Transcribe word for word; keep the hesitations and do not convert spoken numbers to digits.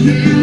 Yeah.